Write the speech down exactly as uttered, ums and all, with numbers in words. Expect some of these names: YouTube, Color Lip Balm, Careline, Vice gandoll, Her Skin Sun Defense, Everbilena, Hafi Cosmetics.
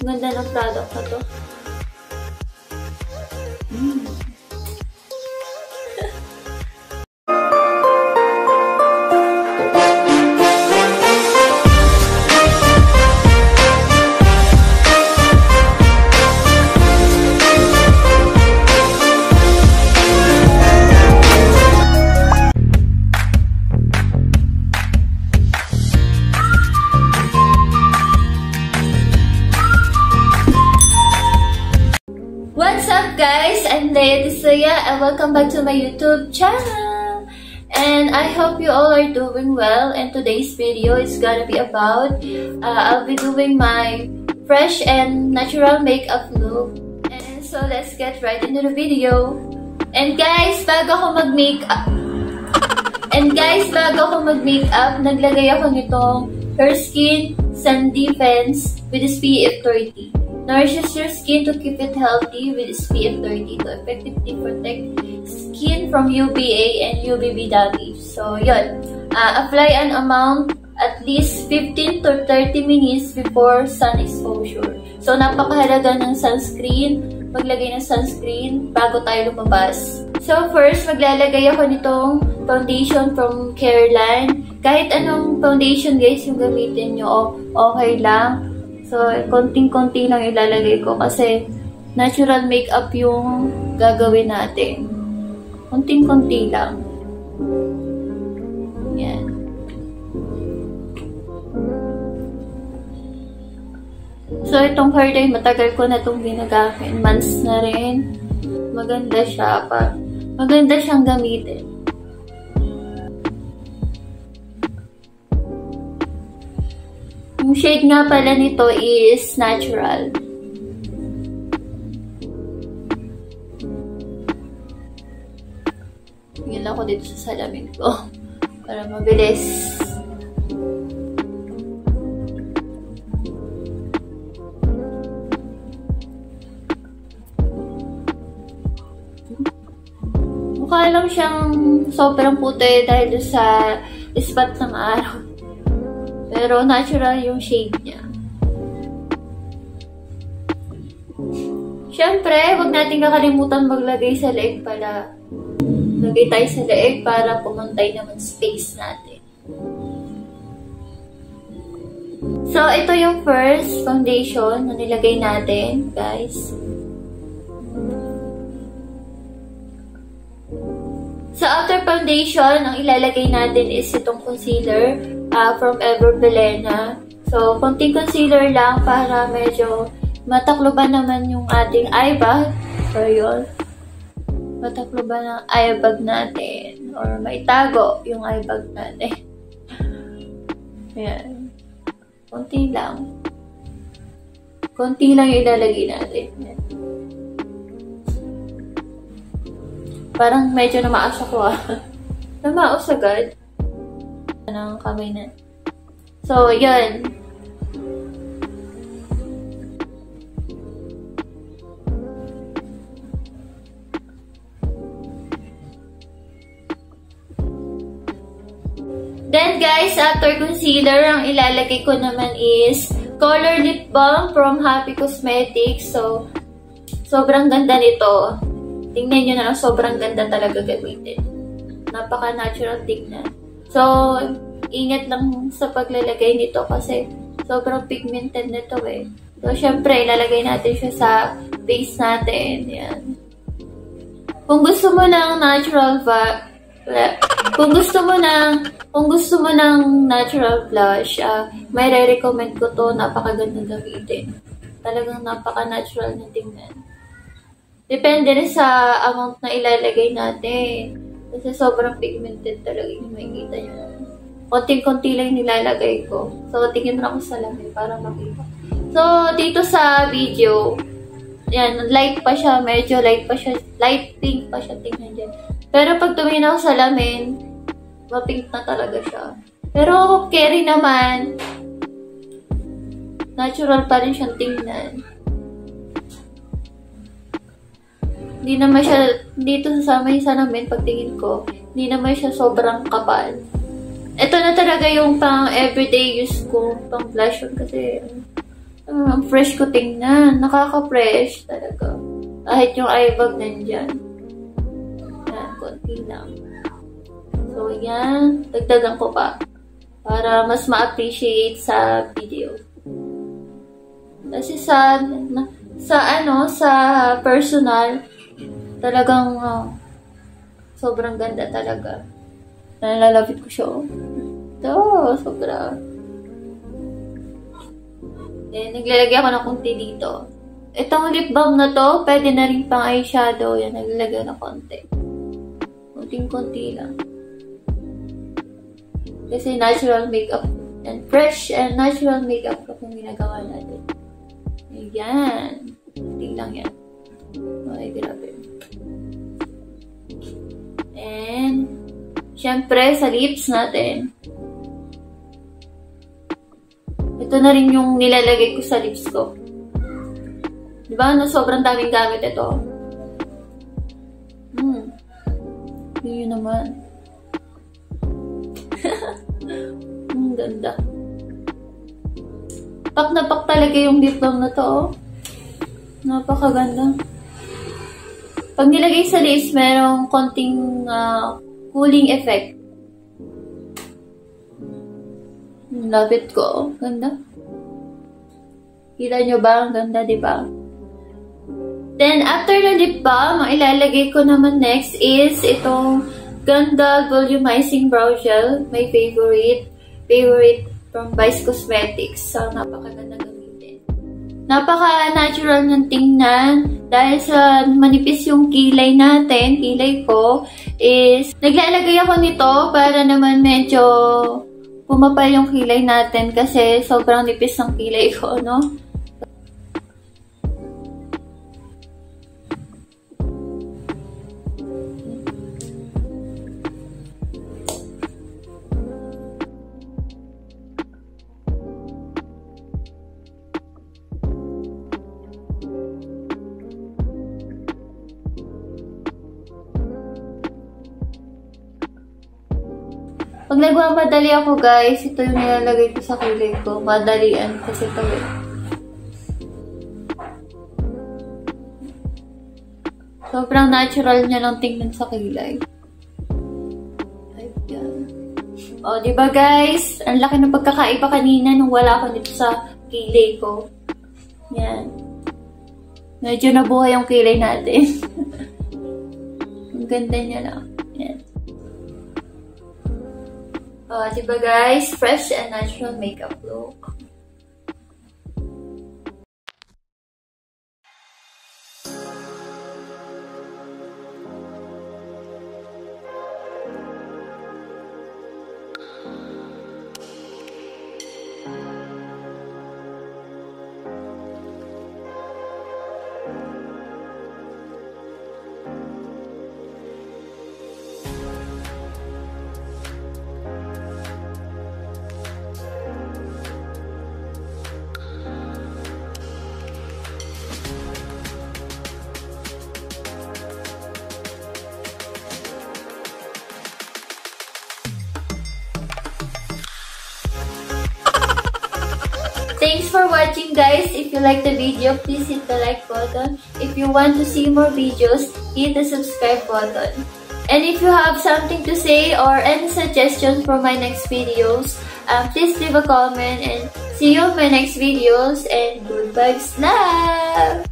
Ganda ng product na to. Mm. So yeah, and welcome back to my YouTube channel, and I hope you all are doing well. And today's video is gonna be about uh, I'll be doing my fresh and natural makeup look, and so let's get right into the video. And guys, bago ako mag-makeup and guys, bago ako mag-makeup, naglagay ako nitong Her Skin Sun Defense with S P F thirty. Nourishes your skin to keep it healthy with S P F thirty to effectively protect skin from U V A and U V B damage. So, yun. Uh, apply an amount at least fifteen to thirty minutes before sun exposure. So, napakahalaga ng sunscreen. Maglagay ng sunscreen bago tayo lumabas. So, first, maglalagay ako nitong foundation from Careline. Kahit anong foundation, guys, yung gamitin nyo, okay lang. So, konting-konti lang ilalagay ko kasi natural makeup yung gagawin natin. Konting-konti lang. Yan. So, itong Careline, matagal ko na itong ginagamit. Months na rin. Maganda siya pa. Maganda siyang gamitin. Yung shade nga pala nito is natural. Tingin ako dito sa salamin ko para mabilis. Mukha lang siyang sobrang puti dahil sa spot ng araw. Pero natural yung shade niya. Siyempre, huwag natin kakalimutan maglagay sa leeg para lagay tayo sa leeg para pumantay naman space natin. So, ito yung first foundation na nilagay natin, guys. Sa outer foundation, ang ilalagay natin is itong concealer uh, from Everbilena. So, konting concealer lang para medyo matakloban naman yung ating eye bag. So, yun. Matakloban ang eye bag natin. Or maitago yung eye bag natin. Ayan. Konti lang. Konti lang yung ilalagay natin. Ayan. Parang medyo namaas ako ah. Namaos agad. Anong kamay na. So, yun. Then guys, after concealer, ang ilalagay ko naman is Color Lip Balm from Hafi Cosmetics. So, sobrang ganda nito. Tingnan nyo na, sobrang ganda talaga gamitin. Napaka-natural tignan. So, ingat lang sa paglalagay nito kasi sobrang pigmented nito eh. So, syempre, ilalagay natin siya sa face natin. Yan. Kung gusto mo ng natural va... Kung gusto mo ng... Kung gusto mo ng natural blush, uh, may re-recommend ko to. Napakaganda gamitin. Talagang napaka-natural na tingnan. Depende rin sa amount na ilalagay natin. Kasi sobrang pigmented talaga yung makikita nyo. Konting-konti lang nilalagay ko. So, tingin mo na ko sa lamin para makita. So, dito sa video, yan, light pa siya. Medyo light pa siya. Light pink pa siya. Tingnan dyan. Pero pag tumingin ako sa lamin, mapink na talaga siya. Pero, carry naman. Natural pa rin siyang tingnan. Hindi naman siya, dito sasama yung salamin, pagtingin ko, hindi naman siya sobrang kapal. Ito na talaga yung pang everyday use ko, pang blush yun kasi, Uh, ang fresh ko tingnan. Nakaka-fresh talaga. Kahit yung eye bag nandyan. Ayan, konti lang. So, yan. Dagdagan ko pa. Para mas ma-appreciate sa video. Kasi sa, sa ano, sa personal, talagang uh, sobrang ganda talaga. Nalalapit ko siya. Ito, sobra. Then, naglalagay ako ng konti dito. Itong lip balm na to, pwede na rin pang eyeshadow. Yan, naglalagay ng konti. Konting-konti lang. Kasi natural makeup and fresh and natural makeup yung ginagawa natin. Ayan. Kunti lang yan. Okay, grabe. And, syempre, sa lips natin. Ito na rin yung nilalagay ko sa lips ko. Diba? No, sobrang daming gamit ito. Hmm. Yun naman. Ang ganda. Pak na pak talaga yung lip balm na to. Oh. Napakaganda. Pag nilagay sa lips, merong konting uh, cooling effect. Lapit ko. Oh. Ganda. Kita nyo ba? Ang ganda, diba? Then, after the lip balm, ang ilalagay ko naman next is itong Ganda Volumizing Brow Gel, my favorite, favorite from Vice Cosmetics. So, napakaganda gamitin. Napaka-natural ng tingnan. Dahil sa manipis yung kilay natin, kilay ko, is naglalagay ako nito para naman medyo pumapal yung kilay natin kasi sobrang nipis ng kilay ko, no? Pag nagmamadali ako, guys, ito yung nilalagay ko sa kilay ko. Madalian kasi ito. Sobrang natural niya lang tingnan sa kilay. Ayan. O, diba, guys? Ang laki ng pagkakaiba kanina nung wala ko dito sa kilay ko. Yan. Medyo nabuhay yung kilay natin. Ang ganda niya lang. Yan. Oh, diba guys? Fresh and natural makeup look. Thanks for watching, guys. If you like the video, please hit the like button. If you want to see more videos, hit the subscribe button. And if you have something to say or any suggestions for my next videos, um, please leave a comment and see you in my next videos and good vibes love!